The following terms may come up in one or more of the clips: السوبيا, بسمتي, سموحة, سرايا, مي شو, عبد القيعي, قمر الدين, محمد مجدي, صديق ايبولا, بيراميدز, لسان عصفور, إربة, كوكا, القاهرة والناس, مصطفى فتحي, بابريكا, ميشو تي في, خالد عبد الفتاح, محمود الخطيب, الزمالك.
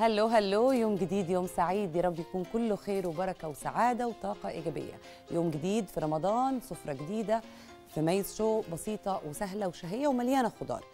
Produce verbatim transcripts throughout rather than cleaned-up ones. هلو هلو، يوم جديد يوم سعيد، يا رب يكون كله خير وبركه وسعاده وطاقه ايجابيه. يوم جديد في رمضان، سفره جديده في ميز شو بسيطه وسهله وشهيه ومليانه خضار.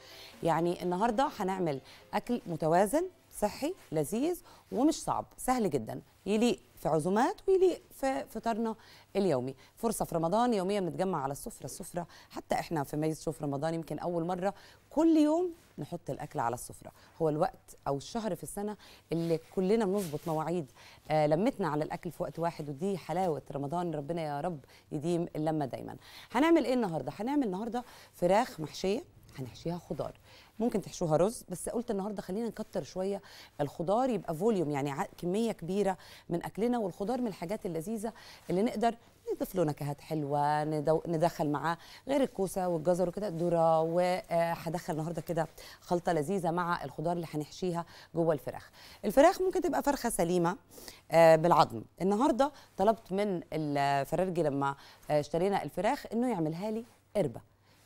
يعني النهارده هنعمل اكل متوازن صحي لذيذ ومش صعب، سهل جدا، يليق في عزومات ويليق في فطارنا اليومي. فرصه في رمضان يوميا بنتجمع على السفره السفره حتى احنا في ميز شو في رمضان يمكن اول مره كل يوم نحط الاكل على السفره. هو الوقت او الشهر في السنه اللي كلنا بنظبط مواعيد آه لمتنا على الاكل في وقت واحد، ودي حلاوه رمضان. ربنا يا رب يديم اللمه دايما. هنعمل ايه النهارده؟ هنعمل النهارده فراخ محشيه، هنحشيها خضار، ممكن تحشوها رز، بس قلت النهارده خلينا نكتر شويه الخضار، يبقى فوليوم يعني كميه كبيره من اكلنا. والخضار من الحاجات اللذيذه اللي نقدر نضيف له نكهات حلوه، ندخل معاه غير الكوسه والجزر وكده الذره، وهدخل النهارده كده خلطه لذيذه مع الخضار اللي هنحشيها جوه الفراخ. الفراخ ممكن تبقى فرخه سليمه بالعظم. النهارده طلبت من الفرارجي لما اشترينا الفراخ انه يعملها لي إربة.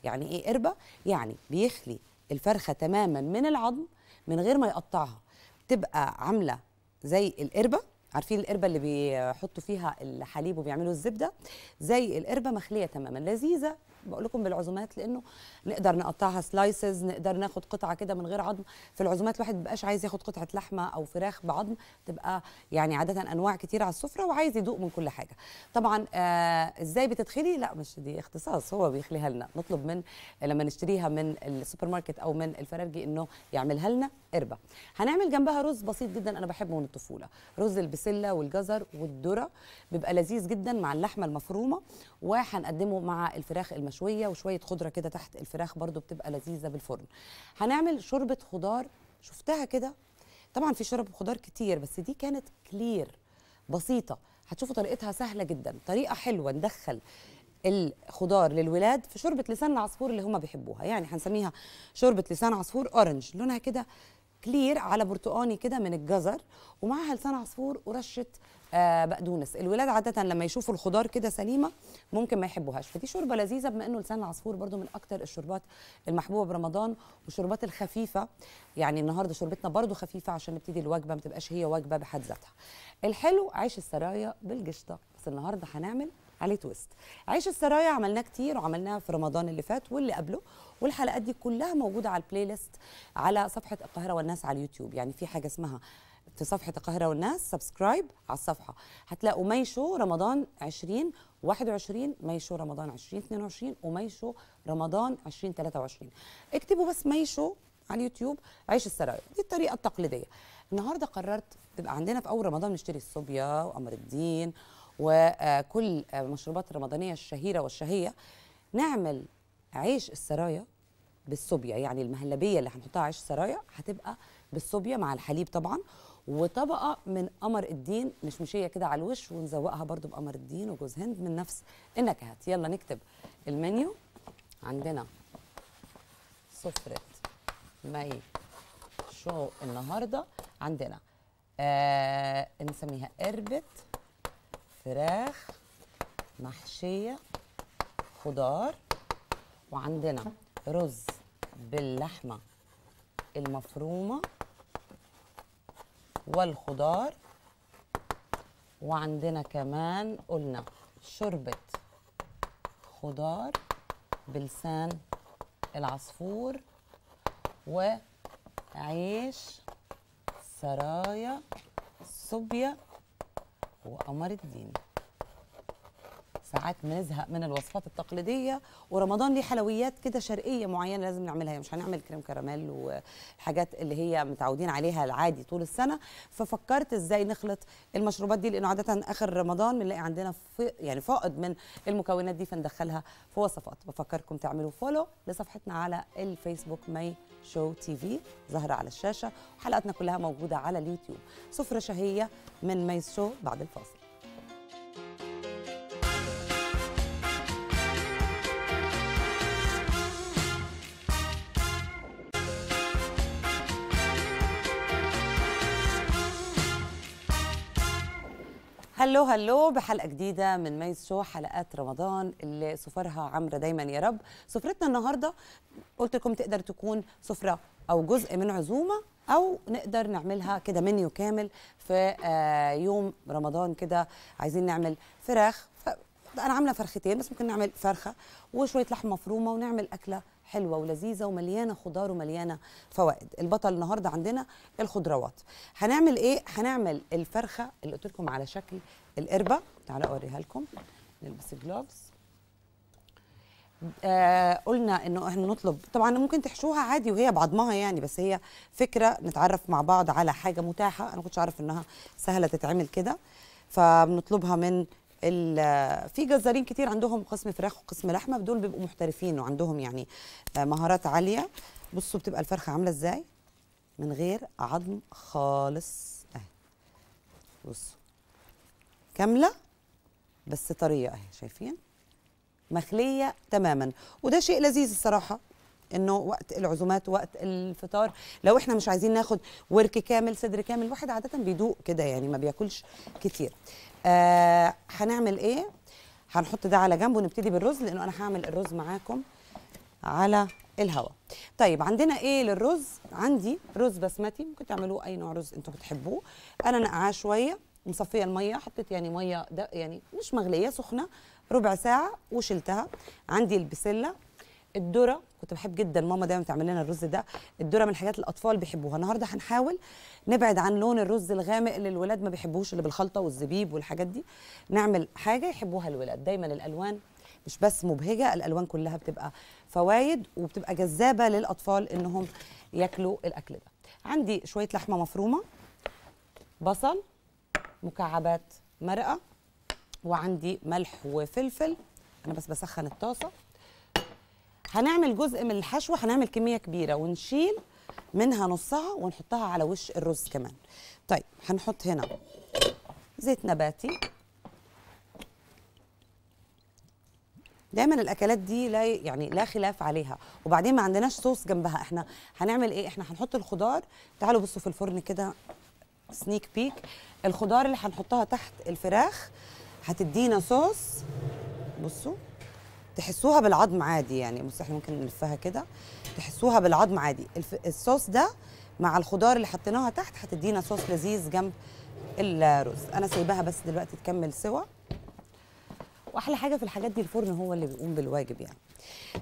يعني ايه إربة؟ يعني بيخلي الفرخه تماما من العظم من غير ما يقطعها، تبقى عامله زي القربه، عارفين القربه اللي بيحطوا فيها الحليب وبيعملوا الزبده، زي القربه مخليه تماما، لذيذه بقول لكم بالعزومات، لانه نقدر نقطعها سلايسز، نقدر ناخد قطعه كده من غير عظم. في العزومات الواحد ما بيبقاش عايز ياخد قطعه لحمه او فراخ بعظم، تبقى يعني عاده انواع كتير على السفره وعايز يدوق من كل حاجه. طبعا آه ازاي بتتخلي؟ لا مش دي اختصاص، هو بيخليها لنا، نطلب من لما نشتريها من السوبر ماركت او من الفرارجي انه يعملها لنا قربه. هنعمل جنبها رز بسيط جدا انا بحبه من الطفوله، رز البسله والجزر والذره، بيبقى لذيذ جدا مع اللحمه المفرومه، وهنقدمه مع الفراخ المشويه وشويه خضره كده تحت الفراخ، برضو بتبقى لذيذه بالفرن. هنعمل شوربه خضار شفتها كده، طبعا في شوربه خضار كتير بس دي كانت كلير بسيطه، هتشوفوا طريقتها سهله جدا، طريقه حلوه ندخل الخضار للولاد في شوربه لسان العصفور اللي هم بيحبوها. يعني هنسميها شوربه لسان عصفور اورنج، لونها كده كلير على برتقاني كده من الجزر، ومعها لسان عصفور ورشه آه بقدونس. الولاد عاده لما يشوفوا الخضار كده سليمه ممكن ما يحبوهاش، فدي شوربه لذيذه بما انه لسان العصفور برضو من اكتر الشوربات المحبوبه برمضان والشوربات الخفيفه. يعني النهارده شوربتنا برضو خفيفه عشان نبتدي الوجبه ما تبقاش هي وجبه بحد ذاتها. الحلو عيش السرايا بالقشطه، بس النهارده هنعمل عليه تويست. عيش السرايا عملناه كتير وعملناه في رمضان اللي فات واللي قبله، والحلقات دي كلها موجوده على البلاي ليست على صفحه القاهره والناس على اليوتيوب. يعني في حاجه اسمها في صفحه القاهره والناس سبسكرايب على الصفحه، هتلاقوا ميشو رمضان عشرين واحد وعشرين، ميشو رمضان عشرين اثنين وعشرين، وميشو رمضان عشرين ثلاثة وعشرين. اكتبوا بس ميشو على اليوتيوب عيش السرايا، دي الطريقه التقليديه. النهارده قررت تبقى عندنا في اول رمضان نشتري السوبيا وقمر الدين وكل المشروبات الرمضانيه الشهيره والشهيه، نعمل عيش السرايا بالسوبيا. يعني المهلبيه اللي هنحطها عيش السرايا هتبقى بالسوبيا مع الحليب طبعا، وطبقه من قمر الدين مشمشيه كده على الوش، ونزوقها برضو بقمر الدين وجوز هند من نفس النكهات. يلا نكتب المنيو. عندنا سفره مي شو النهارده، عندنا آه نسميها إربة فراخ محشيه خضار، وعندنا رز باللحمه المفرومه والخضار، وعندنا كمان قلنا شوربه خضار بلسان العصفور، وعيش سرايا سوبيا وقمر الدين. ساعات بنزهق من الوصفات التقليديه، ورمضان ليه حلويات كده شرقيه معينه لازم نعملها، مش هنعمل كريم كراميل والحاجات اللي هي متعودين عليها العادي طول السنه. ففكرت ازاي نخلط المشروبات دي، لانه عاده اخر رمضان بنلاقي عندنا يعني فائض من المكونات دي، فندخلها في وصفات. بفكركم تعملوا فولو لصفحتنا على الفيسبوك مي شو تي في ظاهره على الشاشه، وحلقاتنا كلها موجوده على اليوتيوب. سفره شهيه من مي شو بعد الفاصل. هلو هلو بحلقه جديده من ميز شو، حلقات رمضان اللي سفرها عمرة دايما يا رب. سفرتنا النهارده قلت لكم تقدر تكون سفره أو جزء من عزومة، أو نقدر نعملها كده منيو كامل في يوم رمضان. كده عايزين نعمل فراخ، أنا عاملة فرختين بس، ممكن نعمل فرخة وشوية لحمة مفرومة ونعمل أكلة حلوة ولذيذة ومليانة خضار ومليانة فوائد. البطل النهاردة عندنا الخضروات. هنعمل إيه؟ هنعمل الفرخة اللي قلت لكم على شكل الإربة، تعالوا أوريها لكم. نلبس الجلوفز. آه قلنا إنه إحنا نطلب، طبعًا ممكن تحشوها عادي وهي بعضمها يعني، بس هي فكرة نتعرف مع بعض على حاجة متاحة. أنا ما كنتش أعرف إنها سهلة تتعمل كده، فبنطلبها من في جزارين كتير عندهم قسم فراخ وقسم لحمه، دول بيبقوا محترفين وعندهم يعني مهارات عاليه. بصوا بتبقى الفرخه عامله ازاي من غير عظم خالص اهي، بصوا كامله بس طريه اهي، شايفين مخليه تماما. وده شيء لذيذ الصراحه، انه وقت العزومات وقت الفطار لو احنا مش عايزين ناخد ورك كامل صدر كامل، الواحد عاده بيدوق كده يعني ما بياكلش كتير. آه هنعمل ايه؟ هنحط ده على جنب ونبتدي بالرز، لانه انا هعمل الرز معاكم على الهواء. طيب عندنا ايه للرز؟ عندي رز بسمتي، ممكن تعملوه اي نوع رز انتوا بتحبوه. انا نقعاه شويه، مصفيه الميه، حطيت يعني ميه ده يعني مش مغليه، سخنه ربع ساعه وشلتها. عندي البسله، الذره، كنت بحب جدا ماما دايما تعمل لنا الرز ده. الذره من حاجات الاطفال بيحبوها. النهارده هنحاول نبعد عن لون الرز الغامق اللي الولاد ما بيحبوهوش، اللي بالخلطه والزبيب والحاجات دي، نعمل حاجه يحبوها الولاد. دايما الالوان مش بس مبهجه، الالوان كلها بتبقى فوايد وبتبقى جذابه للاطفال انهم ياكلوا الاكل ده. عندي شويه لحمه مفرومه، بصل، مكعبات مرقه، وعندي ملح وفلفل. انا بس بسخن الطاسه. هنعمل جزء من الحشوة، هنعمل كمية كبيرة ونشيل منها نصها ونحطها على وش الرز كمان. طيب هنحط هنا زيت نباتي. دايما الأكلات دي لا يعني لا خلاف عليها، وبعدين ما عندناش صوص جنبها. احنا هنعمل ايه؟ احنا هنحط الخضار. تعالوا بصوا في الفرن كده سنيك بيك، الخضار اللي هنحطها تحت الفراخ هتدينا صوص. بصوا تحسوها بالعظم عادي يعني، بص احنا ممكن نلفها كده تحسوها بالعظم عادي. الصوص ده مع الخضار اللي حطيناها تحت هتدينا صوص لذيذ جنب الرز. انا سايباها بس دلوقتي تكمل سوا، واحلى حاجه في الحاجات دي الفرن هو اللي بيقوم بالواجب يعني.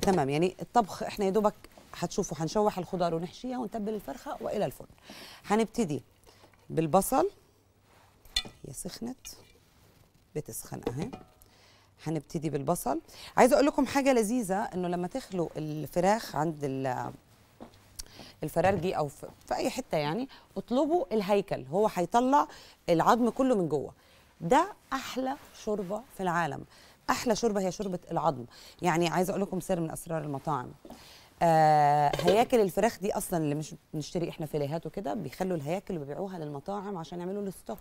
تمام، يعني الطبخ احنا يا دوبك هتشوفوا هنشوح الخضار ونحشيها ونتبل الفرخه والى الفرن. هنبتدي بالبصل، هي سخنت بتسخن اهي. هنبتدي بالبصل. عايزه اقول لكم حاجه لذيذه، انه لما تخلو الفراخ عند الفرارجي او في اي حته يعني، اطلبوا الهيكل، هو هيطلع العظم كله من جوه. ده احلى شوربه في العالم، احلى شوربه هي شوربه العظم. يعني عايزه اقول لكم سر من اسرار المطاعم، آه هياكل الفراخ دي اصلا اللي مش بنشتري احنا فيليهات وكده، بيخلوا الهياكل اللي بيبيعوها للمطاعم عشان يعملوا الستوك.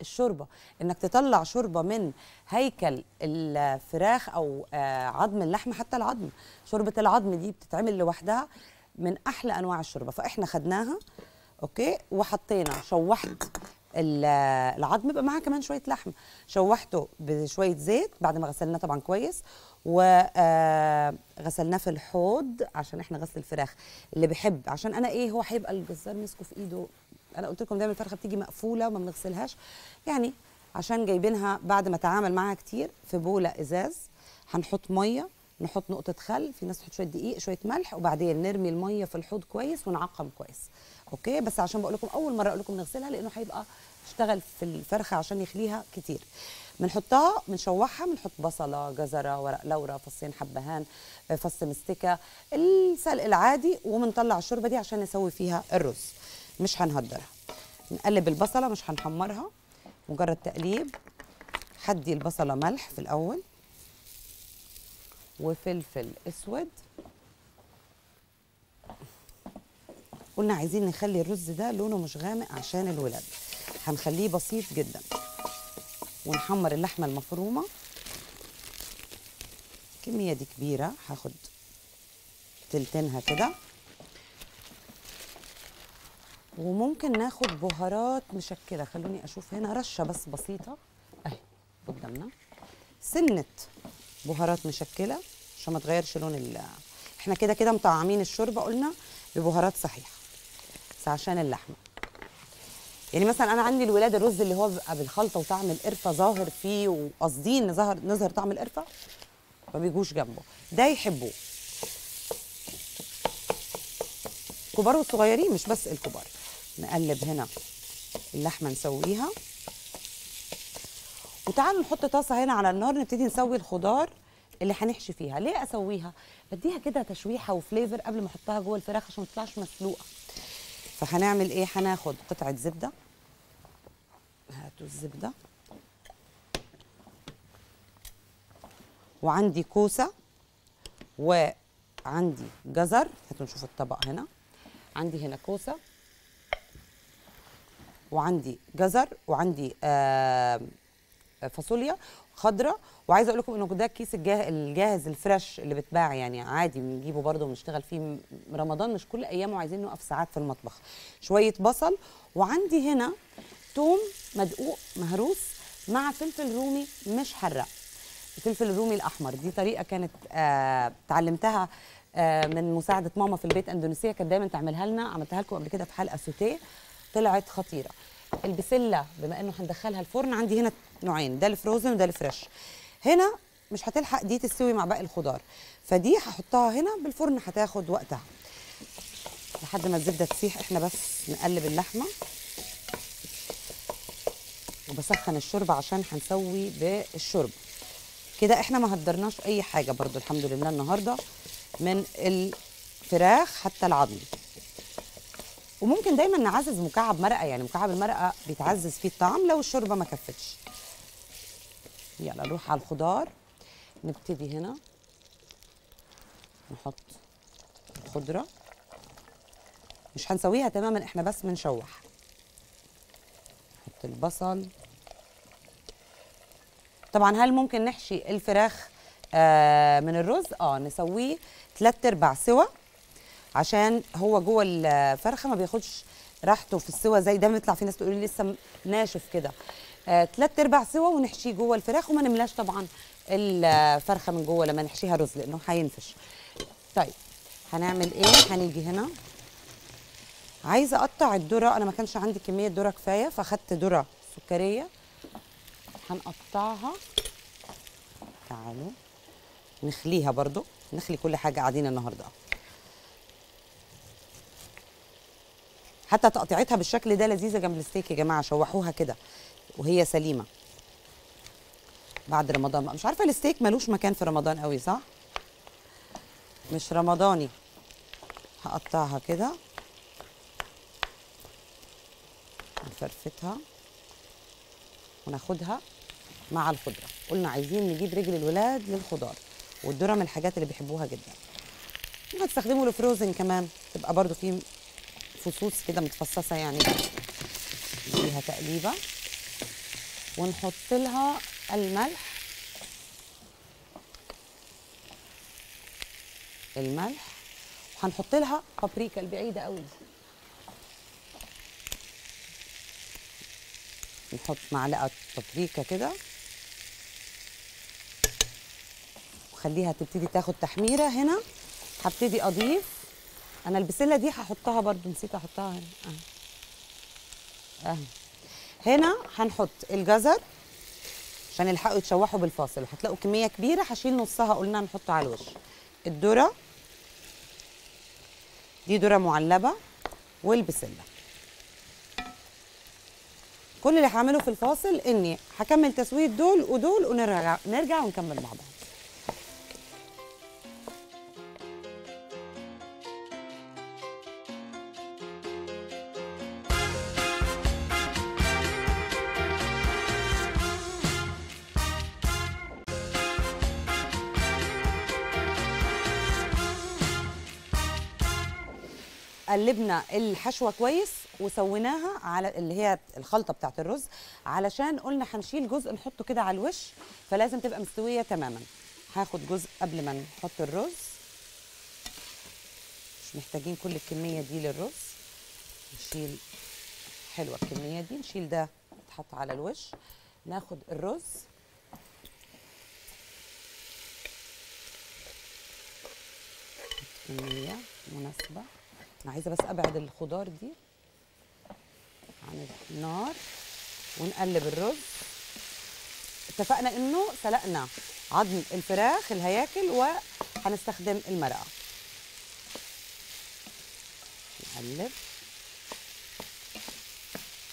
الشوربه انك تطلع شوربه من هيكل الفراخ او عظم اللحمه، حتى العظم، شوربه العظم دي بتتعمل لوحدها، من احلى انواع الشوربه. فاحنا خدناها اوكي وحطينا شوحت العظم، يبقى معاها كمان شويه لحم، شوحته بشويه زيت بعد ما غسلناه طبعا كويس، وغسلناه في الحوض عشان احنا غسل الفراخ اللي بيحب. عشان انا ايه، هو هيبقى الجزار مسكه في ايده، انا قلت لكم دايما الفرخه بتيجي مقفوله وما بنغسلهاش يعني، عشان جايبينها بعد ما تعامل معاها كتير. في بوله ازاز هنحط ميه، نحط نقطه خل، في ناس تحط شويه دقيق شويه ملح، وبعدين نرمي الميه في الحوض كويس ونعقم كويس اوكي. بس عشان بقول لكم اول مره اقول لكم نغسلها، لانه هيبقى اشتغل في الفرخه عشان يخليها كتير. بنحطها بنشوحها، بنحط بصله، جزره، ورق لورا، فصين حبهان، فص مستكه، السلق العادي، وبنطلع الشوربه دي عشان نسوي فيها الرز. مش هنهدرها، نقلب البصله مش هنحمرها، مجرد تقليب. هدي البصله ملح في الاول وفلفل اسود. قلنا عايزين نخلي الرز ده لونه مش غامق عشان الولاد، هنخليه بسيط جدا. ونحمر اللحمه المفرومه، الكميه دي كبيره، هاخد تلتينها كده. وممكن ناخد بهارات مشكله، خلوني اشوف هنا رشه بس بسيطه اهي قدامنا، سنه بهارات مشكله عشان ما تغيرش لون ال... احنا كده كده مطعمين الشوربه، قلنا ببهارات صحيحه عشان اللحمه. يعني مثلا انا عندي الولاده الرز اللي هو بيبقى بالخلطه وطعم القرفه ظاهر فيه، وقاصدين نظهر نظهر طعم القرفه، ما بيجوش جنبه. ده يحبوه الكبار والصغيرين، مش بس الكبار. نقلب هنا اللحمه نسويها، وتعالوا نحط طاسه هنا على النار نبتدي نسوي الخضار اللي هنحشي فيها. ليه اسويها؟ بديها كده تشويحه وفليفر قبل ما احطها جوه الفراخ عشان ما تطلعش مسلوقه. فهنعمل ايه؟ هناخد قطعه زبده، هاتوا الزبده، وعندي كوسه، وعندي جزر، هاتوا نشوف الطبق هنا. عندي هنا كوسه وعندي جزر وعندي آه فاصوليا خضراء. وعايزه اقول لكم انه ده الكيس الجاهز الفريش اللي بتباع، يعني عادي بنجيبه برده وبنشتغل فيه. رمضان مش كل ايامه وعايزين نوقف ساعات في المطبخ. شويه بصل، وعندي هنا ثوم مدقوق مهروس مع فلفل رومي مش حراق، الفلفل الرومي الاحمر. دي طريقه كانت آه تعلمتها آه من مساعده ماما في البيت، اندونيسيه، كانت دايما تعملها لنا. عملتها لكم قبل كده في حلقه سوتيه، طلعت خطيره. البسله بما انه هندخلها الفرن، عندي هنا نوعين، ده الفروزن وده الفريش. هنا مش هتلحق دي تستوي مع باقي الخضار، فدي هحطها هنا بالفرن هتاخد وقتها لحد ما الزبده تسيح. احنا بس نقلب اللحمه، وبسخن الشوربه عشان هنسوي بالشوربه. كده احنا ما هدرناش اي حاجه برضو الحمد لله النهارده من الفراخ حتى العظم. وممكن دايما نعزز مكعب مرقه، يعني مكعب المرقه بيتعزز فيه الطعم لو الشوربه ما كفتش. يلا نروح على الخضار. نبتدي هنا نحط الخضره، مش هنسويها تماما، احنا بس بنشوح. نحط البصل. طبعا هل ممكن نحشي الفراخ آه من الرز؟ اه نسويه ثلاث ارباع سوا عشان هو جوه الفرخه ما بياخدش راحته في السوا، زي ده بيطلع في ناس تقول لي لسه ناشف كده. آه، تلات ارباع سوا ونحشيه جوه الفراخ، وما نملاش طبعا الفرخه من جوه لما نحشيها رز لانه هينفش. طيب هنعمل ايه؟ هنيجي هنا. عايزه اقطع الذره، انا ما كانش عندي كميه ذره كفايه فاخدت ذره سكريه هنقطعها. تعالوا نخليها برضو، نخلي كل حاجه قاعدين النهارده، حتى تقطيعتها بالشكل ده لذيذه جنب الستيك يا جماعه. شوحوها كده وهي سليمه بعد رمضان. مش عارفه الستيك ملوش مكان في رمضان قوي، صح؟ مش رمضاني. هقطعها كده، نفرفتها وناخدها مع الخضره. قلنا عايزين نجيب رجل الولاد للخضار، والذره من الحاجات اللي بيحبوها جدا. وهتستخدموا الفروزن كمان، تبقى برضو فيه فصوص كده متفصصه، يعني نديها تقليبه ونحط لها الملح. الملح وهنحط لها بابريكا البعيده قوي دي، نحط معلقه بابريكا كده وخليها تبتدي تاخد تحميره. هنا هبتدي اضيف انا البسله دي، هحطها برضو نسيت احطها هنا اهي اهي. هنا هنحط الجزر عشان يلحقوا يتشوحوا بالفاصل، وهتلاقوا كميه كبيره هشيل نصها قلنا نحطه على الوش. الذره دي ذره معلبه، والبسله. كل اللي هعمله في الفاصل اني هكمل تسويه دول ودول ونرجع نرجع ونكمل مع بعض. قلبنا الحشوه كويس وسويناها على اللي هي الخلطه بتاعت الرز، علشان قلنا هنشيل جزء نحطه كده على الوش، فلازم تبقى مستويه تماما. هاخد جزء قبل ما نحط الرز، مش محتاجين كل الكميه دي للرز. نشيل حلوه الكميه دي، نشيل ده يتحط على الوش. ناخد الرز كميه مناسبه انا عايزه بس ابعد الخضار دي عن النار ونقلب الرز. اتفقنا انه سلقنا عظم الفراخ الهياكل وهنستخدم المرقه. نقلب.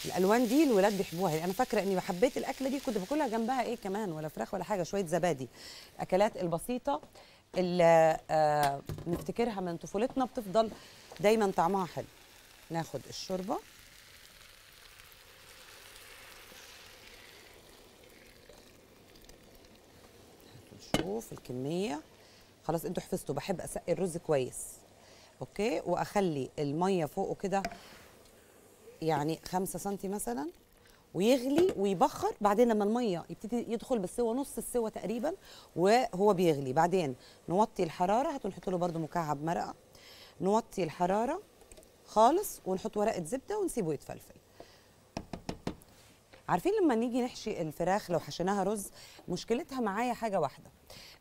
الالوان دي الولاد بيحبوها، انا فاكره اني حبيت الاكله دي كنت باكلها جنبها ايه كمان، ولا فراخ ولا حاجه، شويه زبادي. الاكلات البسيطه اللي آه نفتكرها من طفولتنا بتفضل دايما طعمها حلو. ناخد الشوربه شوف الكميه. خلاص انتوا حفظتوا بحب اسقي الرز كويس، اوكي، واخلي الميه فوقه كده يعني خمسة سنتي مثلا ويغلي ويبخر. بعدين لما الميه يبتدي يدخل بالسوى نص السوى تقريبا وهو بيغلي، بعدين نوطي الحراره. هتنحط له برده مكعب مرقه، نوطي الحراره خالص ونحط ورقه زبده ونسيبه يتفلفل. عارفين لما نيجي نحشي الفراخ لو حشيناها رز مشكلتها معايا حاجه واحده،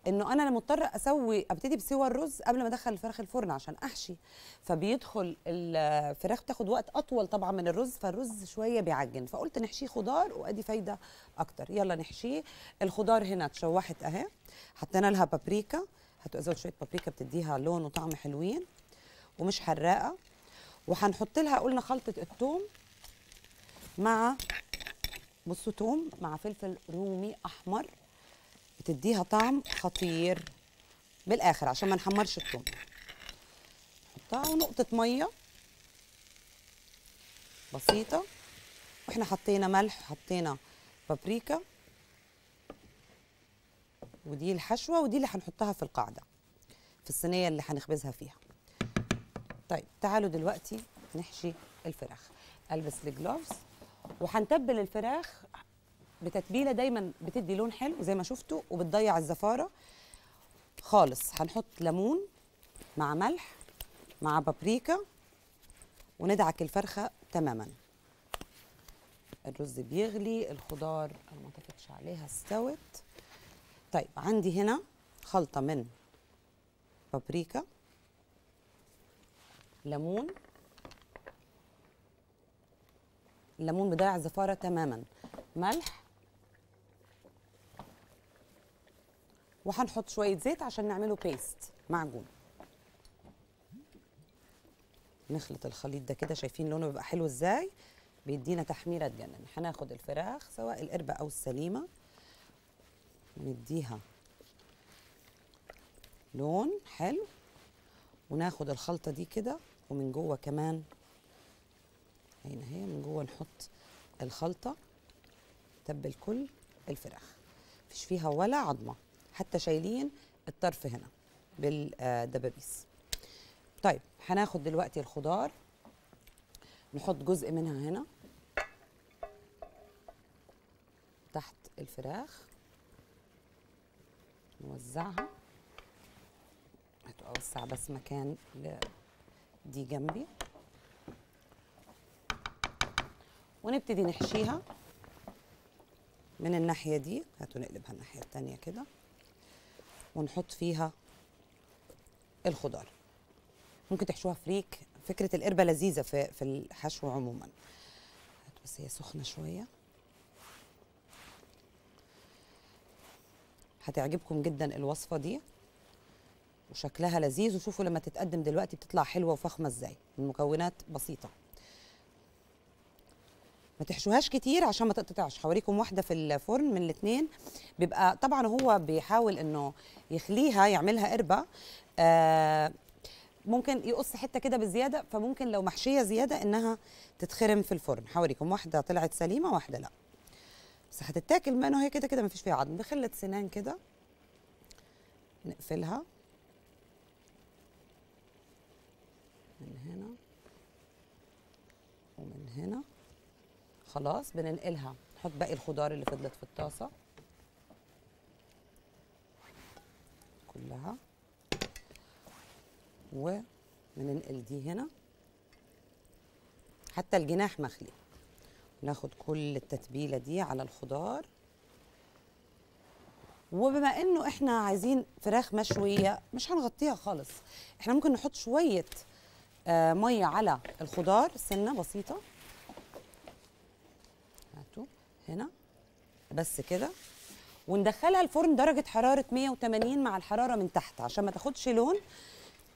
انه انا مضطره اسوي ابتدي بسوى الرز قبل ما ادخل الفراخ الفرن عشان احشي، فبيدخل الفراخ بتاخد وقت اطول طبعا من الرز، فالرز شويه بيعجن، فقلت نحشيه خضار وادي فايده اكتر. يلا نحشيه. الخضار هنا اتشوحت اهي، حطينا لها بابريكا، هتزود شويه بابريكا بتديها لون وطعم حلوين ومش حراقه. وهنحط لها قلنا خلطه الثوم مع بصوا توم مع فلفل رومي احمر بتديها طعم خطير بالاخر عشان ما نحمرش التوم. نحطها ونقطه ميه بسيطه، واحنا حطينا ملح وحطينا بابريكا، ودي الحشوه ودي اللي هنحطها في القاعده في الصينيه اللي هنخبزها فيها. طيب تعالوا دلوقتي نحشي الفراخ. البس الجلوفز وهنتبل الفراخ بتتبيله دايما بتدي لون حلو زي ما شفتوا وبتضيع الزفاره خالص. هنحط ليمون مع ملح مع بابريكا وندعك الفرخه تماما. الرز بيغلي، الخضار انا ما اتفقتش عليها استوت. طيب عندي هنا خلطه من بابريكا ليمون. الليمون بيضيع الزفاره تماما. ملح وهنحط شويه زيت عشان نعمله بيست معجون. نخلط الخليط ده كده، شايفين لونه بيبقى حلو ازاي، بيدينا تحميره تجنن. هناخد الفراخ سواء القربه او السليمه ونديها لون حلو، وناخد الخلطه دي كده ومن جوه كمان هنا هي من جوه نحط الخلطه تبل كل الفراخ مفيش فيها ولا عظمه، حتى شايلين الطرف هنا بالدبابيس. طيب هناخد دلوقتي الخضار نحط جزء منها هنا تحت الفراخ نوزعها. هتوسع بس مكان دي جنبي ونبتدي نحشيها من الناحيه دي. هاتوا نقلبها الناحيه الثانيه كده ونحط فيها الخضار. ممكن تحشوها فريك، فكره القربه لذيذه في في الحشو عموما. هاتوا بس هي سخنه شويه هتعجبكم جدا الوصفه دي وشكلها لذيذ، وشوفوا لما تتقدم دلوقتي بتطلع حلوه وفخمه ازاي. المكونات بسيطه، ما تحشوهاش كتير عشان ما تقطعش. هوريكم واحده في الفرن من الاثنين، بيبقى طبعا هو بيحاول انه يخليها يعملها قربه، آه ممكن يقص حته كده بالزياده، فممكن لو محشيه زياده انها تتخرم في الفرن. هوريكم واحده طلعت سليمه واحده لا، بس هتتاكل منه هي كده كده ما فيش فيها عظم. بخله سنان كده نقفلها من هنا ومن هنا. خلاص بننقلها، نحط باقي الخضار اللي فضلت في الطاسه كلها وبننقل دي هنا حتى الجناح مخلي. ناخد كل التتبيله دي على الخضار. وبما انه احنا عايزين فراخ مشويه مش هنغطيها خالص، احنا ممكن نحط شويه ميه على الخضار سنه بسيطه. هاتوا هنا بس كده، وندخلها الفرن درجه حراره مية وتمانين مع الحراره من تحت عشان ما تاخدش لون.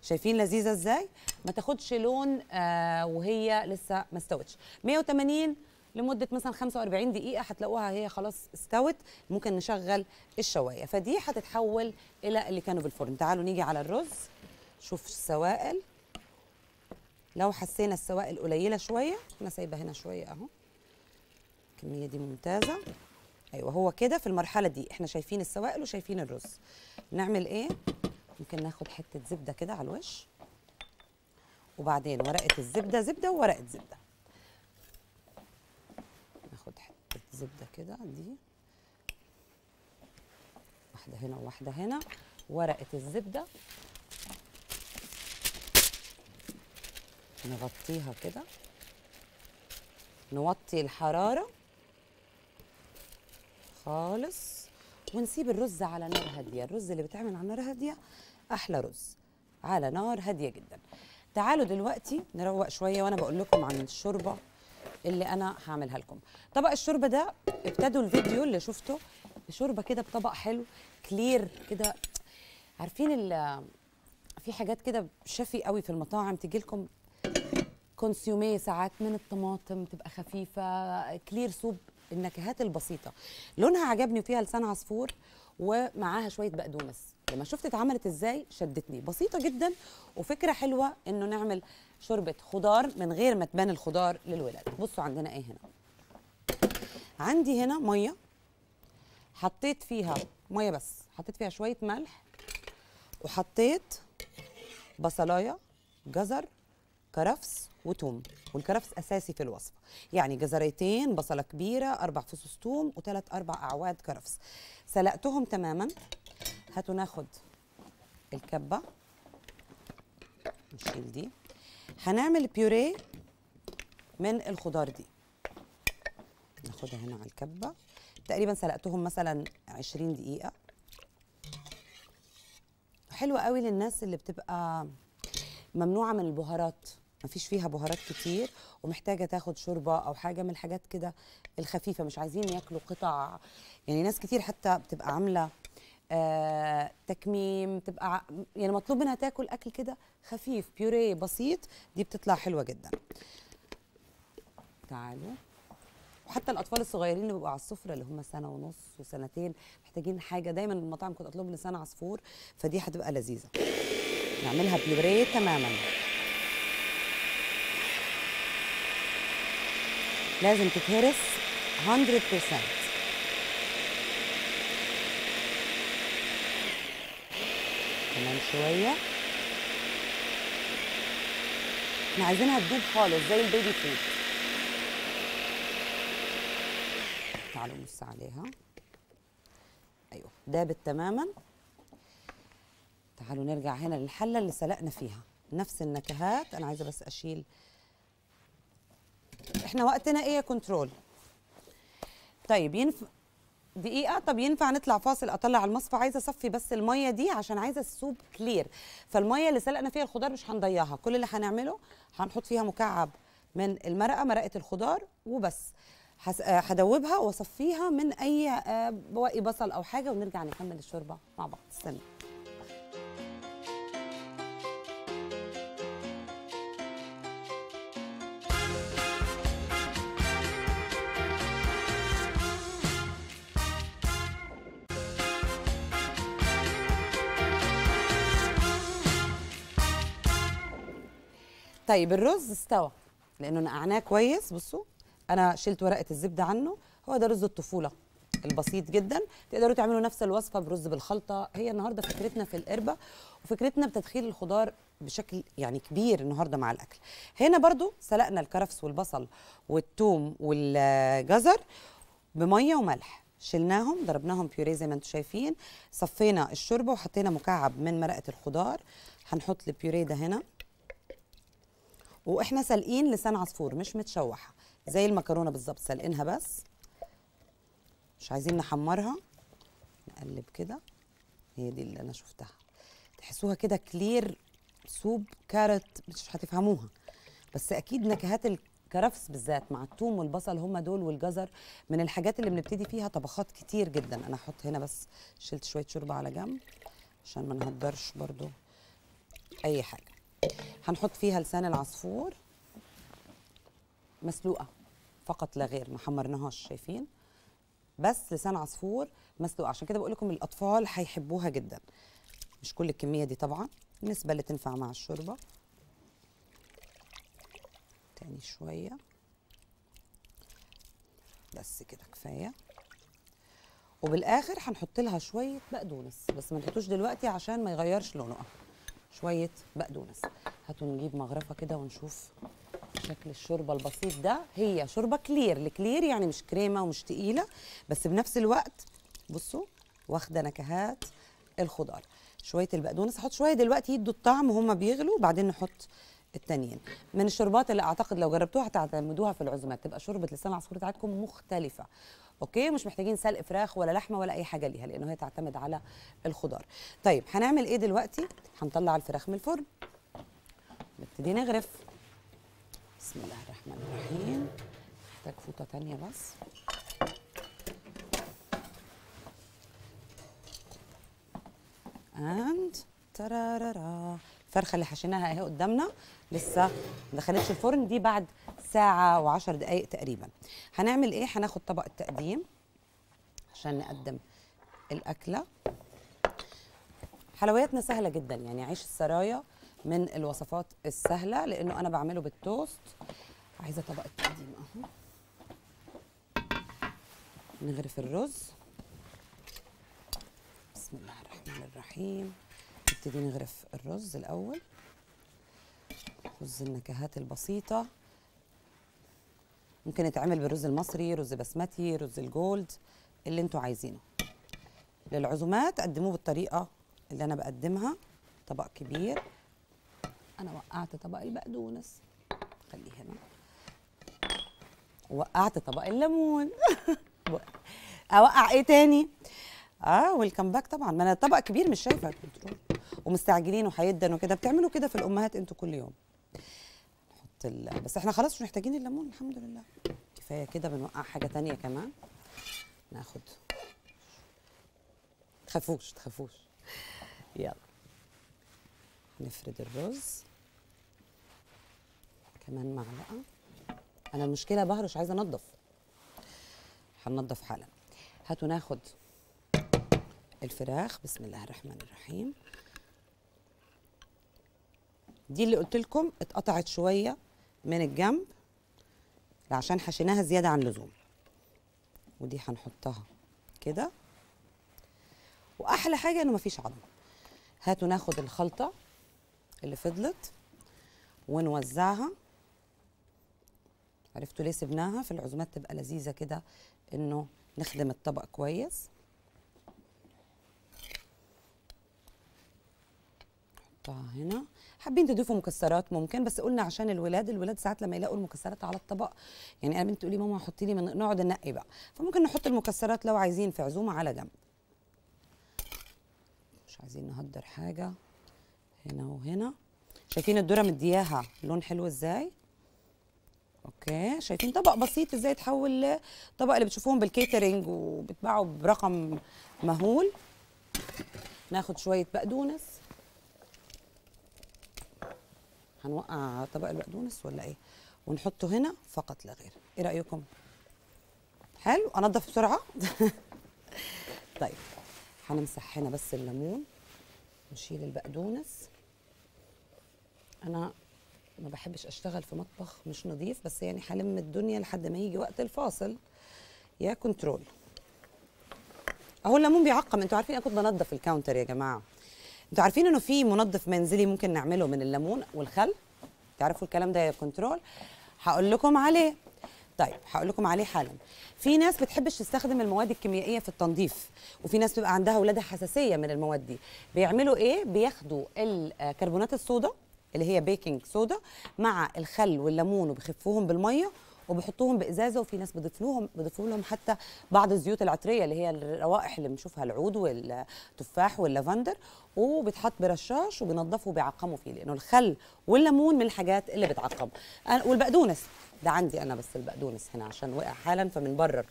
شايفين لذيذه ازاي؟ ما تاخدش لون آه وهي لسه ما استوتش. مية وتمانين لمده مثلا خمسة وأربعين دقيقه هتلاقوها هي خلاص استوت، ممكن نشغل الشوايه. فدي هتتحول الى اللي كانوا بالفرن. تعالوا نيجي على الرز. شوف السوائل، لو حسينا السوائل قليله شويه انا سايبه هنا شويه اهو، الكميه دي ممتازه. ايوه هو كده. في المرحله دي احنا شايفين السوائل وشايفين الرز، نعمل ايه؟ ممكن ناخد حته زبده كده على الوش، وبعدين ورقه الزبده، زبده وورقه زبده. ناخد حته زبده كده، دي واحده هنا وواحده هنا، ورقه الزبده نغطيها كده، نوطي الحراره خالص، ونسيب الرز على نار هاديه. الرز اللي بيتعمل على نار هاديه احلى رز، على نار هاديه جدا. تعالوا دلوقتي نروق شويه وانا بقول لكم عن الشوربه اللي انا هعملها لكم. طبق الشوربه ده ابتدوا الفيديو اللي شفته شوربه كده بطبق حلو كلير كده، عارفين في حاجات كده شفي قوي في المطاعم تيجي لكم كونسيوميه ساعات من الطماطم تبقى خفيفه كلير سوب، النكهات البسيطه. لونها عجبني وفيها لسان عصفور ومعاها شويه بقدونس، لما شفت اتعملت ازاي شدتني، بسيطه جدا وفكره حلوه انه نعمل شوربه خضار من غير ما تبان الخضار للولاد. بصوا عندنا ايه هنا، عندي هنا ميه حطيت فيها ميه بس، حطيت فيها شويه ملح، وحطيت بصلايه جزر كرفس وتوم، والكرفس اساسي في الوصفه، يعني جزريتين، بصله كبيره، اربع فصوص توم، وثلاث اربع اعواد كرفس. سلقتهم تماما. هاتوا ناخد الكبه نشيل دي، هنعمل بيوريه من الخضار دي، ناخدها هنا على الكبه. تقريبا سلقتهم مثلا عشرين دقيقه. حلوه قوي للناس اللي بتبقى ممنوعه من البهارات، مفيش فيها بهارات كتير ومحتاجه تاخد شوربه او حاجه من الحاجات كده الخفيفه، مش عايزين ياكلوا قطع. يعني ناس كتير حتى بتبقى عامله آه تكميم، تبقى يعني مطلوب منها تاكل اكل كده خفيف بيوريه بسيط، دي بتطلع حلوه جدا. تعالوا، وحتى الاطفال الصغيرين اللي بيبقوا على السفره اللي هم سنه ونص وسنتين محتاجين حاجه، دايما المطاعم كنت اطلب لسان عصفور، فدي هتبقى لذيذه. نعملها بيوريه تماما. لازم تتهرس مية بالمية. كمان شويه، احنا عايزينها تدوب خالص زي البيبي فود. تعالوا نبص عليها. ايوه دابت تماما. تعالوا نرجع هنا للحله اللي سلقنا فيها، نفس النكهات. انا عايزه بس اشيل، احنا وقتنا ايه يا كنترول؟ طيب ينفع دقيقه؟ طب ينفع نطلع فاصل؟ اطلع المصفى، عايزه اصفي بس الميه دي عشان عايزه السوب كلير. فالميه اللي سلقنا فيها الخضار مش هنضيعها، كل اللي هنعمله هنحط فيها مكعب من المرقه، مرقه الخضار وبس. هدوبها واصفيها من اي بواقي بصل او حاجه، ونرجع نكمل الشوربه مع بعض. استنى. طيب الرز استوى لانه نقعناه كويس. بصوا انا شلت ورقه الزبده عنه، هو ده رز الطفوله البسيط جدا. تقدروا تعملوا نفس الوصفه برز بالخلطه. هي النهارده فكرتنا في القربه، وفكرتنا بتدخيل الخضار بشكل يعني كبير النهارده مع الاكل. هنا برضو سلقنا الكرفس والبصل والثوم والجزر بميه وملح، شلناهم ضربناهم بيوريه زي ما انتم شايفين، صفينا الشوربه وحطينا مكعب من مرقه الخضار. هنحط البيوريه ده هنا، واحنا سالقين لسان عصفور مش متشوحه زي المكرونه بالظبط، سالقينها بس مش عايزين نحمرها. نقلب كده، هي دي اللي انا شفتها، تحسوها كده كلير سوب كارت مش هتفهموها، بس اكيد نكهات الكرفس بالذات مع الثوم والبصل هم دول والجزر من الحاجات اللي بنبتدي فيها طبخات كتير جدا. انا هحط هنا بس شلت شويه شوربه على جنب عشان ما نهدرش برضو اي حاجه. هنحط فيها لسان العصفور مسلوقه فقط لا غير، ما حمرناهاش، شايفين؟ بس لسان عصفور مسلوقه، عشان كده بقول لكم الاطفال هيحبوها جدا. مش كل الكميه دي طبعا، النسبه اللي تنفع مع الشوربه. تاني شويه بس كده كفايه. وبالاخر هنحط لها شويه بقدونس، بس ما نحطوش دلوقتي عشان ما يغيرش لونه. شويه بقدونس، هاتوا نجيب مغرفه كده ونشوف شكل الشوربه البسيط ده. هي شوربه كلير، الكلير يعني مش كريمه ومش تقيله، بس بنفس الوقت بصوا واخده نكهات الخضار. شويه البقدونس، هحط شويه دلوقتي يدوا الطعم وهم بيغلوا، وبعدين نحط التانيين. من الشوربات اللي اعتقد لو جربتوها هتعتمدوها في العزومات، تبقى شوربه لسان عصفور بتاعتكم مختلفه. اوكي، مش محتاجين سلق فراخ ولا لحمه ولا اي حاجه ليها، لانه هي تعتمد على الخضار. طيب هنعمل ايه دلوقتي؟ هنطلع الفراخ من الفرن، نبتدي نغرف. بسم الله الرحمن الرحيم. محتاج فوطه تانيه بس. اند ترارارا، الفرخه اللي حشيناها اهي قدامنا لسه ما دخلتش الفرن، دي بعد ساعه وعشر دقائق تقريبا. هنعمل ايه؟ هناخد طبق التقديم عشان نقدم الاكله. حلوياتنا سهله جدا، يعني عيش السرايا من الوصفات السهله، لانه انا بعمله بالتوست. عايزه طبق التقديم اهو. نغرف الرز. بسم الله الرحمن الرحيم. نبتدي نغرف الرز الاول، رز النكهات البسيطه. ممكن يتعمل بالرز المصري، رز بسمتي، رز الجولد، اللي انتوا عايزينه. للعزومات قدموه بالطريقه اللي انا بقدمها. طبق كبير، انا وقعت طبق البقدونس خليه هنا، وقعت طبق الليمون اوقع ايه تاني؟ اه ويلكم باك طبعا، ما انا طبق كبير مش شايفه الكنترول، ومستعجلين وهيدن وكده، بتعملوا كده في الامهات انتوا كل يوم. نحط ال... بس احنا خلاص مش محتاجين الليمون الحمد لله، كفايه كده. بنوقع حاجه تانية كمان، ناخد تخافوش تخافوش. يلا نفرد الرز كمان معلقه. انا المشكله بهرش، عايزه انضف. هننضف حالا. هاتوا ناخد الفراخ. بسم الله الرحمن الرحيم. دي اللي قلت لكم اتقطعت شويه من الجنب عشان حشيناها زياده عن اللزوم، ودي هنحطها كده. واحلى حاجه انه مفيش عظم. هاتوا ناخد الخلطه اللي فضلت ونوزعها. عرفتوا ليه سبناها في العزومات؟ تبقى لذيذه كده، انه نخدم الطبق كويس. هنا حابين تضيفوا مكسرات ممكن، بس قلنا عشان الولاد الولاد ساعات لما يلاقوا المكسرات على الطبق، يعني انا بنتي تقول لي ماما حطي لي، من نقعد ننقي بقى، فممكن نحط المكسرات لو عايزين في عزومه على جنب. مش عايزين نهدر حاجه هنا وهنا. شايفين الذره مدياها لون حلو ازاي؟ اوكي، شايفين طبق بسيط ازاي يتحول لطبق اللي بتشوفوهم بالكيترينج وبتباعوا برقم مهول. ناخد شويه بقدونس. هنوقع طبق البقدونس ولا ايه؟ ونحطه هنا فقط لا غير. ايه رايكم؟ حلو، انضف بسرعه. طيب هنمسح هنا بس الليمون، نشيل البقدونس. انا ما بحبش اشتغل في مطبخ مش نظيف، بس يعني هلم الدنيا لحد ما يجي وقت الفاصل. يا كنترول اهو الليمون بيعقم. انتوا عارفين انا كنت بنضف الكاونتر يا جماعه. انتوا عارفين انه في منظف منزلي ممكن نعمله من الليمون والخل؟ تعرفوا الكلام ده يا كنترول؟ هقول لكم عليه. طيب هقول لكم عليه حالا. في ناس بتحبش تستخدم المواد الكيميائيه في التنظيف، وفي ناس بيبقى عندها اولادها حساسيه من المواد دي. بيعملوا ايه؟ بياخدوا الكربونات الصودا اللي هي بيكنج صودا مع الخل والليمون وبيخفوهم بالميه وبيحطوهم بازازه، وفي ناس بيضيفوهم بيضيفوا لهم حتى بعض الزيوت العطريه اللي هي الروائح اللي بنشوفها، العود والتفاح واللافندر، وبيتحط برشاش وبينضفه وبيعقموا فيه، لانه الخل والليمون من الحاجات اللي بتعقم. والبقدونس ده عندي انا، بس البقدونس هنا عشان وقع حالا فبنبرر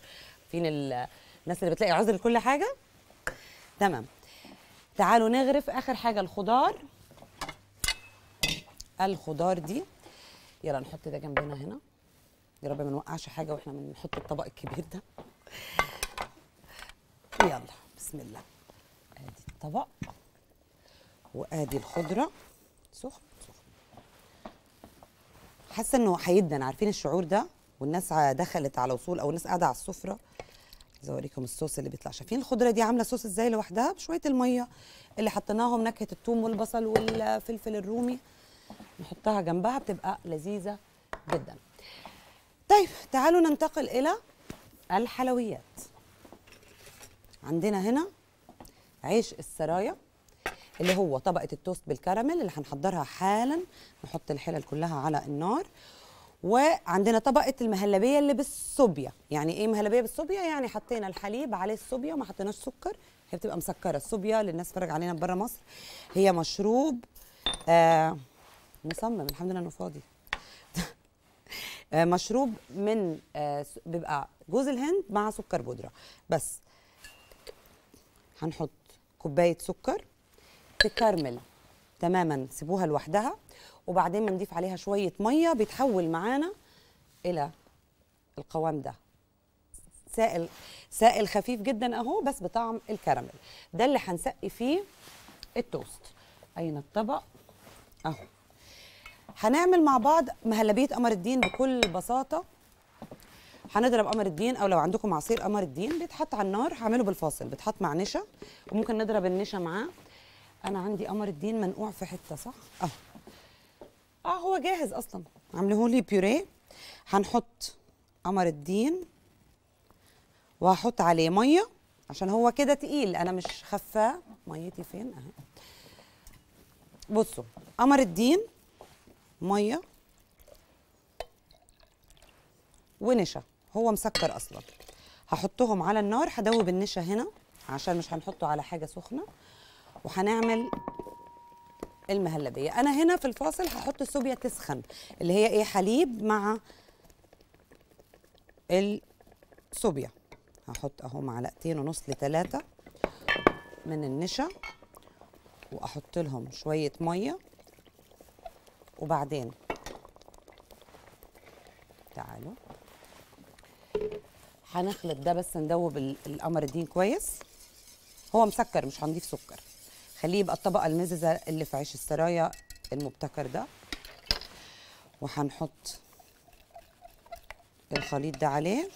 فين الناس اللي بتلاقي عذر لكل حاجه. تمام، تعالوا نغرف اخر حاجه الخضار. الخضار دي يلا نحط ده جنبنا هنا، يا رب ما نوقعش حاجه واحنا بنحط الطبق الكبير ده. يلا بسم الله، ادي الطبق وادي الخضره. سخن سخن، حاسه انه هيدن، عارفين الشعور ده والناس دخلت على وصول او الناس قاعده على السفره. عايزه اوريكم الصوص اللي بيطلع، شايفين الخضره دي عامله صوص ازاي لوحدها بشويه الميه اللي حطيناهم، نكهه الثوم والبصل والفلفل الرومي نحطها جنبها، بتبقى لذيذه جدا. طيب تعالوا ننتقل الى الحلويات. عندنا هنا عيش السرايا اللي هو طبقه التوست بالكراميل اللي هنحضرها حالا، نحط الحلل كلها على النار. وعندنا طبقه المهلبيه اللي بالسوبيا. يعني ايه مهلبيه بالسوبيا؟ يعني حطينا الحليب عليه السوبيا وما حطيناش سكر، هي بتبقى مسكره. السوبيا للناس بتتفرج علينا بره مصر هي مشروب آه مصمم، الحمد لله انه فاضي. مشروب من آه بيبقى جوز الهند مع سكر بودره، بس هنحط كوبايه سكر تكرمل تماما، سيبوها لوحدها، وبعدين بنضيف عليها شويه ميه، بيتحول معانا الى القوام ده سائل سائل خفيف جدا اهو، بس بطعم الكراميل. ده اللي هنسقي فيه التوست. اين الطبق اهو. هنعمل مع بعض مهلبيه قمر الدين بكل بساطه. هنضرب قمر الدين، او لو عندكم عصير قمر الدين بيتحط على النار، هعمله بالفاصل، بيتحط مع نشا وممكن نضرب النشا معاه. انا عندي قمر الدين منقوع في حته صح اهو، اه هو جاهز اصلا، عاملهولي بيوريه. هنحط قمر الدين وهحط عليه ميه عشان هو كده تقيل، انا مش خفاه. ميتي فين اهي؟ بصوا، قمر الدين، ميه، ونشا، هو مسكر اصلا. هحطهم على النار، هدوب النشا هنا عشان مش هنحطه على حاجه سخنه، وهنعمل المهلبيه. انا هنا في الفاصل هحط السوبيا تسخن، اللي هي ايه؟ حليب مع السوبيا. هحط اهو معلقتين ونص لثلاثه من النشا، واحط لهم شويه ميه. وبعدين تعالوا هنخلط ده، بس ندوب القمر الدين كويس، هو مسكر مش هنضيف سكر، خليه يبقى الطبقه المززه اللي في عيش السرايا المبتكر ده. وهنحط الخليط ده عليه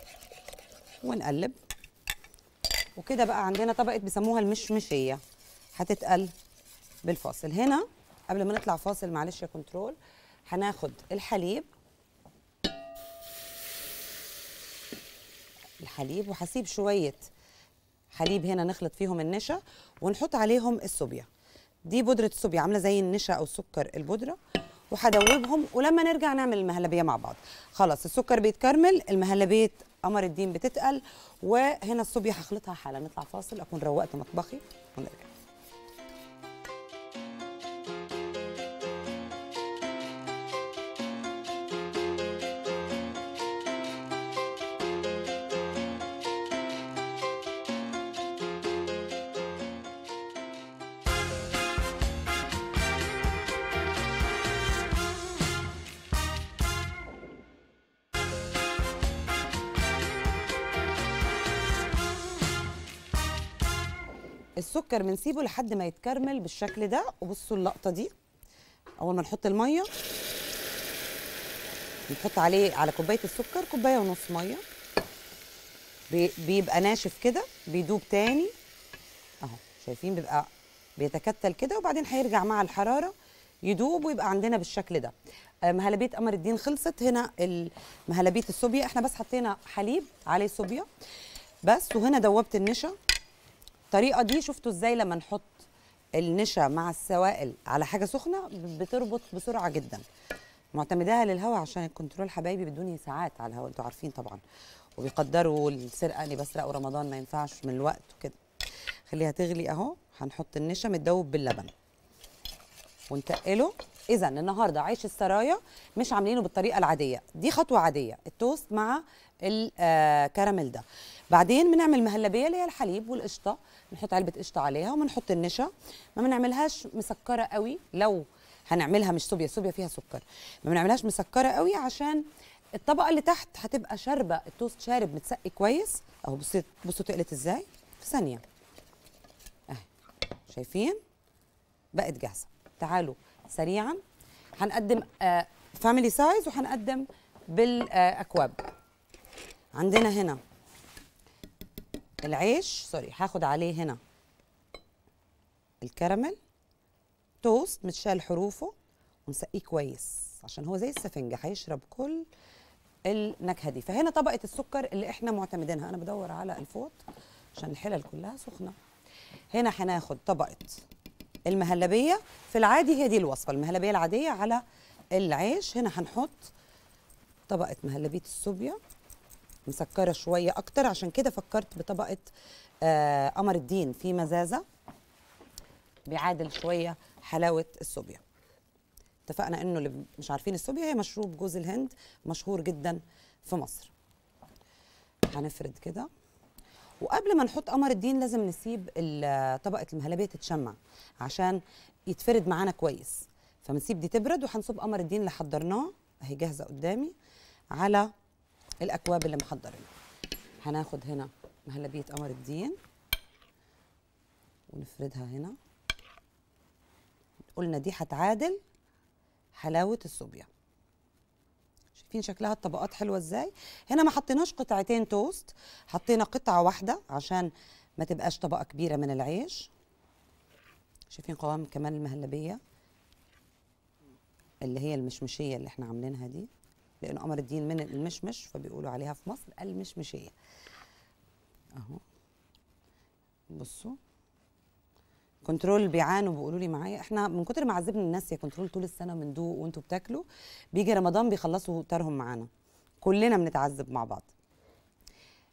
ونقلب، وكده بقى عندنا طبقه بيسموها المشمشيه، هتتقل بالفاصل. هنا قبل ما نطلع فاصل معلش يا كنترول، هناخد الحليب الحليب وهسيب شويه حليب هنا نخلط فيهم النشا، ونحط عليهم السوبيا. دي بودره السوبيا عامله زي النشا او سكر البودره، وهدوبهم، ولما نرجع نعمل المهلبيه مع بعض. خلاص السكر بيتكرمل، المهلبيه قمر الدين بتتقل، وهنا السوبيا هخلطها حالا. نطلع فاصل اكون روقت مطبخي ونرجع. السكر بنسيبه لحد ما يتكرمل بالشكل ده، وبصوا اللقطه دي، اول ما نحط الميه نحط عليه على كوبايه السكر كوبايه ونص ميه، بيبقى ناشف كده، بيدوب تاني اهو، شايفين بيبقى بيتكتل كده، وبعدين هيرجع مع الحراره يدوب ويبقى عندنا بالشكل ده. مهلبيه قمر الدين خلصت، هنا مهلبيه السوبيا، احنا بس حطينا حليب عليه سوبيا بس، وهنا دوبت النشا. الطريقه دي شفتوا ازاي لما نحط النشا مع السوائل على حاجه سخنه بتربط بسرعه جدا، معتمداها للهوا عشان الكنترول. حبايبي بدوني ساعات على الهوا، انتوا عارفين طبعا، وبيقدروا السرقه اللي بسرقه رمضان ما ينفعش من الوقت وكده. خليها تغلي اهو، هنحط النشا متدوب باللبن ونتقله. اذا النهارده عيش السرايا مش عاملينه بالطريقه العاديه، دي خطوه عاديه، التوست مع الكراميل ده. بعدين بنعمل مهلبيه اللي هي الحليب والقشطه، بنحط علبه قشطه عليها وبنحط النشا. ما بنعملهاش مسكره قوي، لو هنعملها مش صوبيا، صوبيا فيها سكر، ما بنعملهاش مسكره قوي عشان الطبقه اللي تحت هتبقى شاربه، التوست شارب متسقي كويس اهو. بصوا بصوا تقلت ازاي في ثانيه اهي، شايفين بقت جاهزه. تعالوا سريعا هنقدم آه فاميلي سايز، وهنقدم بالاكواب. عندنا هنا العيش، سوري هاخد عليه هنا الكراميل توست متشال حروفه ونسقيه كويس عشان هو زي السفنجه هيشرب كل النكهه دي. فهنا طبقه السكر اللي احنا معتمدينها، انا بدور على الفوط عشان الحلل كلها سخنه. هنا هناخد طبقه المهلبيه، في العادي هي دي الوصفه، المهلبيه العاديه على العيش. هنا هنحط طبقه مهلبيه السوبيا مسكره شويه اكتر، عشان كده فكرت بطبقه آه قمر الدين، في مزازه بيعادل شويه حلاوه السوبيا. اتفقنا انه اللي مش عارفين السوبيا هي مشروب جوز الهند مشهور جدا في مصر. هنفرد كده، وقبل ما نحط قمر الدين لازم نسيب طبقه المهلبيه تتشمع عشان يتفرد معانا كويس، فبنسيب دي تبرد وهنصب قمر الدين اللي حضرناه اهي جاهزه قدامي على الاكواب اللي محضرينها. هناخد هنا مهلبيه قمر الدين ونفردها هنا، قلنا دي هتعادل حلاوه الصوبيا. شايفين شكلها الطبقات حلوه ازاي. هنا ما حطيناش قطعتين توست، حطينا قطعه واحده عشان ما تبقاش طبقه كبيره من العيش. شايفين قوام كمان المهلبيه اللي هي المشمشيه اللي احنا عاملينها دي، لأنه قمر الدين من المشمش فبيقولوا عليها في مصر المشمشية اهو. بصوا كنترول بيعانوا، بيقولوا لي معايا احنا من كتر ما عذبنا الناس يا كنترول طول السنة بندوق وانتوا بتاكلوا، بيجي رمضان بيخلصوا تارهم معانا، كلنا بنتعذب مع بعض.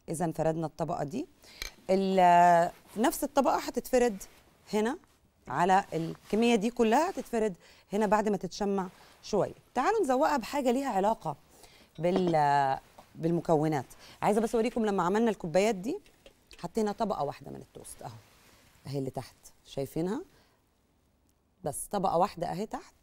إذا فردنا الطبقة دي، نفس الطبقة هتتفرد هنا على الكمية دي كلها، هتتفرد هنا بعد ما تتشمع شويه. تعالوا نزوقها بحاجه ليها علاقه بال بالمكونات. عايزه بس اوريكم لما عملنا الكوبايات دي حطينا طبقه واحده من التوست اهو، اهي اللي تحت شايفينها، بس طبقه واحده اهي تحت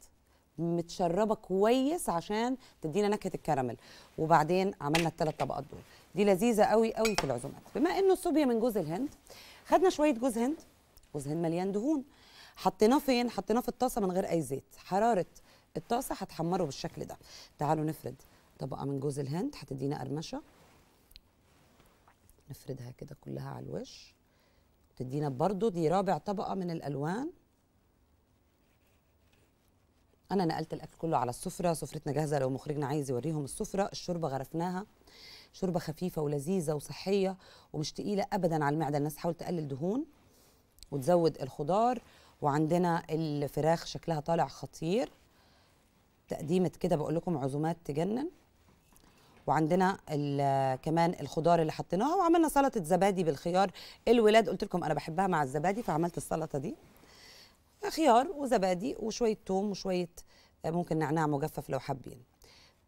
متشربه كويس عشان تدينا نكهه الكراميل. وبعدين عملنا الثلاث طبقات دول، دي لذيذه قوي قوي في العزومات. بما انه السوبيا من جوز الهند، خدنا شويه جوز هند، جوز هند مليان دهون. حطيناه فين؟ حطيناه في الطاسه من غير اي زيت، حراره الطاسه هتحمره بالشكل ده. تعالوا نفرد طبقه من جوز الهند هتدينا قرمشه، نفردها كده كلها على الوش، تدينا برضو دي رابع طبقه من الالوان. انا نقلت الاكل كله على السفره، سفرتنا جاهزه، لو مخرجنا عايز يوريهم السفره. الشوربه غرفناها، شوربه خفيفه ولذيذه وصحيه ومش تقيله ابدا على المعده. الناس حاول تقلل دهون وتزود الخضار. وعندنا الفراخ شكلها طالع خطير، تقديمة كده بقول لكم عزومات تجنن. وعندنا كمان الخضار اللي حطيناها، وعملنا سلطه زبادي بالخيار. الولاد قلت لكم انا بحبها مع الزبادي، فعملت السلطه دي خيار وزبادي وشويه ثوم وشويه ممكن نعناع مجفف لو حابين.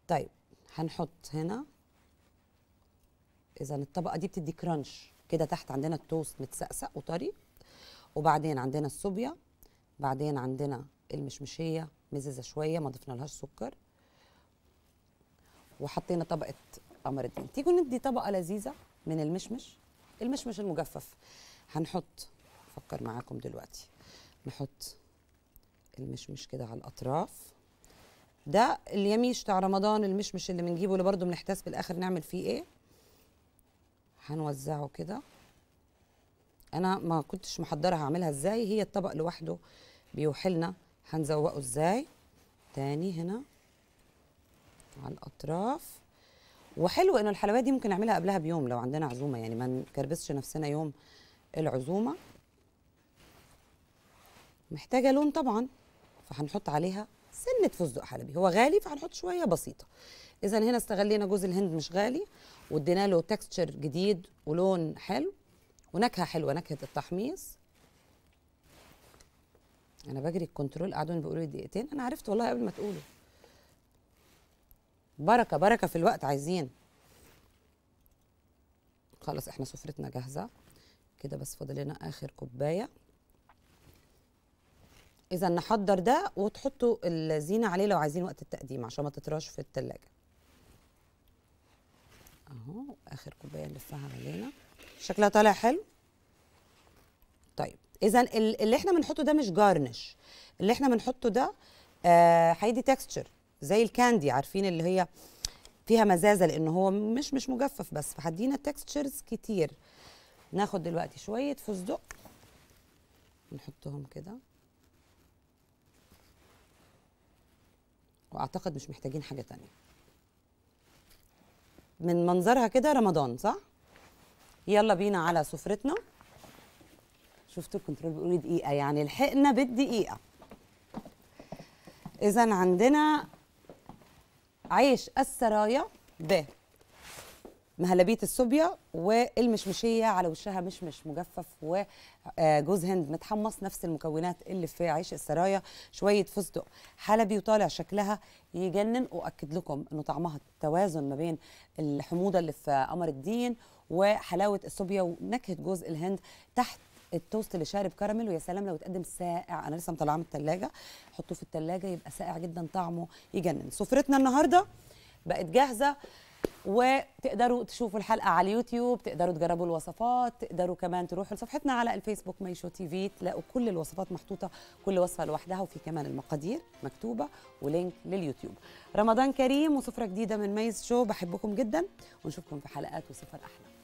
طيب هنحط هنا، اذا الطبقه دي بتدي كرانش كده تحت. عندنا التوست متسقسق وطري، وبعدين عندنا الصوبيا، بعدين عندنا المشمشيه مززه شويه ما ضفنالهاش سكر، وحطينا طبقه قمر الدين. تيجوا ندي طبقه لذيذه من المشمش، المشمش المجفف. هنحط، افكر معاكم دلوقتي، نحط المشمش كده على الاطراف. ده اليميش بتاع رمضان، المشمش اللي بنجيبه اللي برضه بنحتاس بالاخر نعمل فيه ايه. هنوزعه كده، انا ما كنتش محضره هعملها ازاي، هي الطبق لوحده بيوحلنا هنزوقه ازاي. تاني هنا على الاطراف. وحلو انه الحلويات دي ممكن نعملها قبلها بيوم لو عندنا عزومه، يعني ما نكربسش نفسنا يوم العزومه. محتاجه لون طبعا، فهنحط عليها سنه فستق حلبي، هو غالي فهنحط شويه بسيطه. اذا هنا استغلينا جوز الهند مش غالي وادينا له تكستشر جديد ولون حلو ونكهه حلوه، نكهه التحميص. انا بجري الكنترول قعدوا بيقولوا لي دقيقتين، انا عرفت والله قبل ما تقولوا. بركه بركه في الوقت عايزين. خلاص احنا سفرتنا جاهزه كده، بس فاضل لنا اخر كوبايه. اذا نحضر ده وتحطوا الزينه عليه لو عايزين وقت التقديم عشان ما تطراش في التلاجة. اهو اخر كوبايه نلفها علينا، شكلها طالع حلو. طيب اذا اللي احنا بنحطه ده مش جارنش، اللي احنا بنحطه ده هيدي آه تكستشر زي الكاندي، عارفين اللي هي فيها مزازه لان هو مش مش مجفف بس، فهدينا تكستشرز كتير. ناخد دلوقتي شويه فستق نحطهم كده، واعتقد مش محتاجين حاجه تانية. من منظرها كده رمضان صح؟ يلا بينا على سفرتنا. شفتوا الكنترول بيقول دقيقه، يعني لحقنا بالدقيقه. اذا عندنا عيش السرايا بمهلبيه السوبيا والمشمشيه على وشها مشمش مجفف وجوز هند متحمص، نفس المكونات اللي في عيش السرايا، شويه فستق حلبي، وطالع شكلها يجنن. واكد لكم انه طعمها توازن ما بين الحموضه اللي في قمر الدين وحلاوه السوبيا ونكهه جوز الهند تحت التوست اللي شارب كراميل. ويا سلام لو اتقدم ساقع، انا لسه مطلعاه من الثلاجه، حطوه في الثلاجه يبقى ساقع جدا طعمه يجنن. سفرتنا النهارده بقت جاهزه، وتقدروا تشوفوا الحلقه على اليوتيوب، تقدروا تجربوا الوصفات، تقدروا كمان تروحوا لصفحتنا على الفيسبوك ميشو تي في، تلاقوا كل الوصفات محطوطه كل وصفه لوحدها، وفي كمان المقادير مكتوبه ولينك لليوتيوب. رمضان كريم وسفره جديده من ميز شو، بحبكم جدا ونشوفكم في حلقات وسفر احلى.